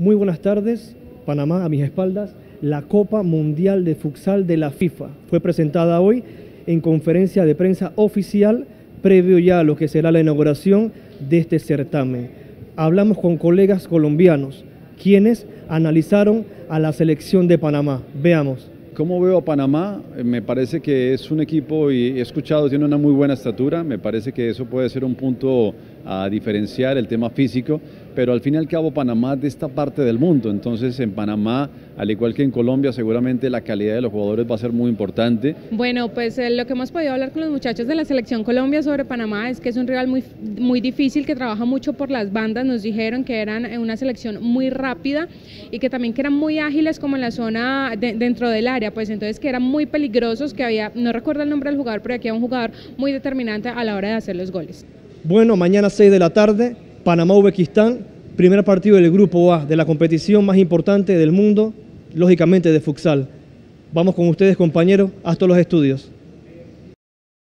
Muy buenas tardes, Panamá, a mis espaldas, la Copa Mundial de Futsal de la FIFA fue presentada hoy en conferencia de prensa oficial, previo ya a lo que será la inauguración de este certamen. Hablamos con colegas colombianos, quienes analizaron a la selección de Panamá. Veamos. ¿Cómo veo a Panamá? Me parece que es un equipo, y he escuchado, tiene una muy buena estatura, me parece que eso puede ser un punto a diferenciar, el tema físico, pero al fin y al cabo Panamá es de esta parte del mundo, entonces en Panamá, al igual que en Colombia, seguramente la calidad de los jugadores va a ser muy importante. Bueno, pues lo que hemos podido hablar con los muchachos de la selección Colombia sobre Panamá es que es un rival muy difícil, que trabaja mucho por las bandas. Nos dijeron que eran una selección muy rápida y que también que eran muy ágiles como en la zona, dentro del área, pues entonces que eran muy peligrosos, que había, no recuerdo el nombre del jugador, pero aquí había un jugador muy determinante a la hora de hacer los goles. Bueno, mañana 6 de la tarde, Panamá-Uzbekistán, primer partido del Grupo A, de la competición más importante del mundo, lógicamente de futsal. Vamos con ustedes, compañeros, hasta los estudios.